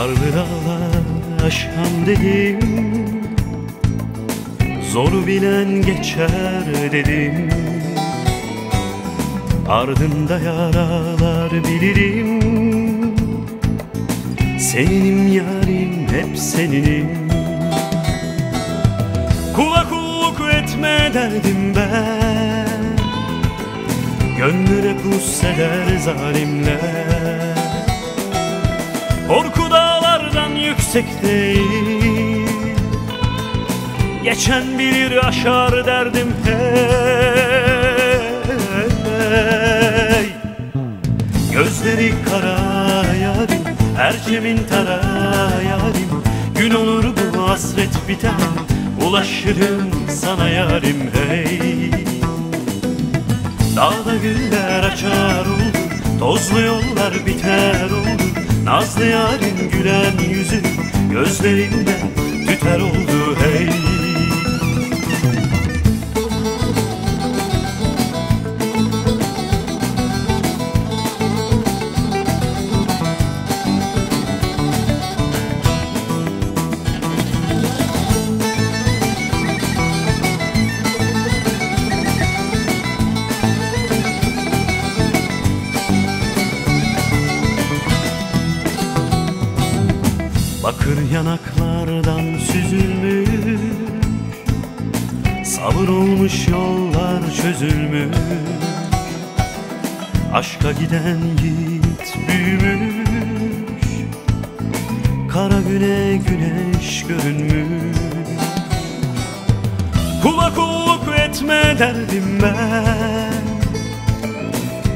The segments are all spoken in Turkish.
Karlı dağlar aşan dedim, zor bilen geçer dedim. Ardında yaralar bilirim, senim yarim hep seninim. Kula kulluk etme derdim ben, gönlüne pusseder zalimler. Korku dağlardan yüksek değil, geçen bilir aşar derdim hey. Gözleri kara yarim, erçemin tara yarim, gün olur bu hasret biter, ulaşırım sana yarim hey. Dağda güller açar olur, tozlu yollar biter olur, nazlı yarim gülen yüzü gözlerinde tüter oldu hey. Bakır yanaklardan süzülmüş, sabır olmuş yollar çözülmüş. Aşka giden yiğit büyümüş, kara güne güneş görünmüş. Kula kulluk etme derdim ben,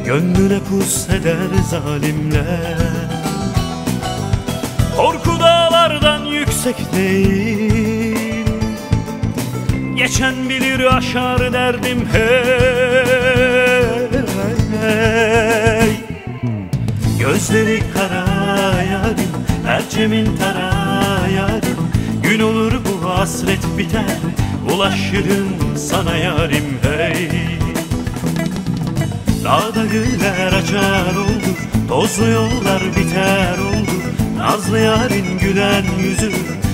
gönlüne pus eder zalimler. Korku dağlardan yüksek değil, geçen bilir aşar derdim hey. Gözleri kara yarim, erçemin tara yarim, gün olur bu hasret biter, ulaşırım sana yarim hey. Dağda güller açar oldu, tozlu yollar biter oldu, nazlı yarin gülen yüzü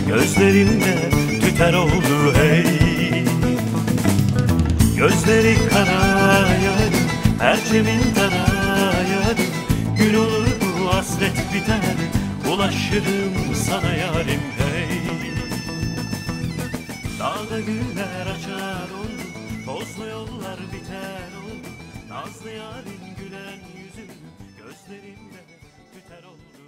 gözlerimde tüter oldu hey. Gözleri kara yarim, perçemin tara yarim, gün olur bu hasret biter, ulaşırım sana yarim hey. Dağda güller açar oldu, tozlu yollar biter oldu, nazlı yarin gülen yüzü gözlerimde tüter oldu.